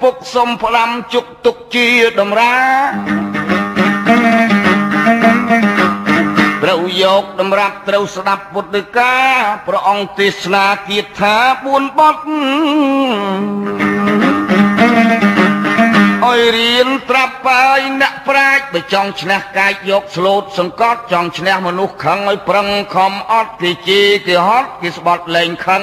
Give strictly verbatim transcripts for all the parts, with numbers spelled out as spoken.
ปุกสมพลัมจุกตุกจีดมราเราโยกดมรับเราสนับบุตรกาพระองค์ติสนากิจธาบุญปดอ้อยเรียนตราไปนักปราชญ์ไปจองชนะกายยกสลุดสังกัดจองชนะมนุษย์ขังอ้อยปรังคอมอดกิจีกิฮอตกิสบอดเล่งขัง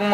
ม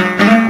ก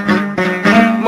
ม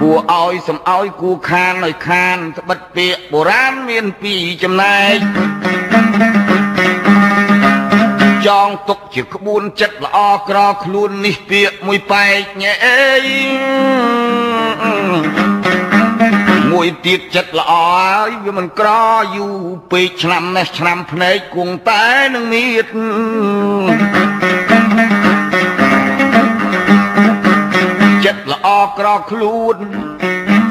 กูอ้อยสำอ้อยกูคานหน่อยคานบัดเปียโบราณเมียนปีจำนายจองตกจิตขบุญจัดละออกรอคลุนนิเปียมวยไปเงี้ยมวยตีจัดละอ้อยมันกรออยู่ปีฉน้ำในฉน้ำพเนจกวงใต้นังมีดจัดละอ้อกรอคลุน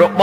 รบ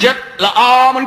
Chất là ôm anh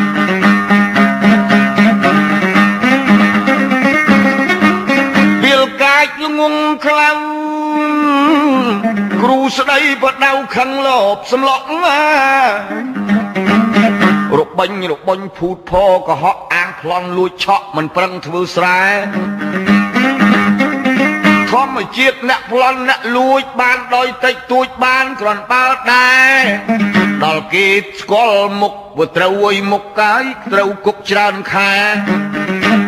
Mì Gõ Để không bỏ lỡ những video hấp dẫn รบบัญรบบัญพูดพอก็ฮอกอ่างคลองลุยเฉาะมันปรังทวีสายรบบัญรบบัญพูดพอก็ฮอกอ่างคลองลุยเฉาะมันปรังทวีสายรบบัญรบบัญพูดพอก็ฮอกอ่างคลองลุยเฉาะมันปรังทวีสายรบบัญรบบัญพูดพอก็ฮอกอ่างคลองลุยเฉาะมันปรังทวีสาย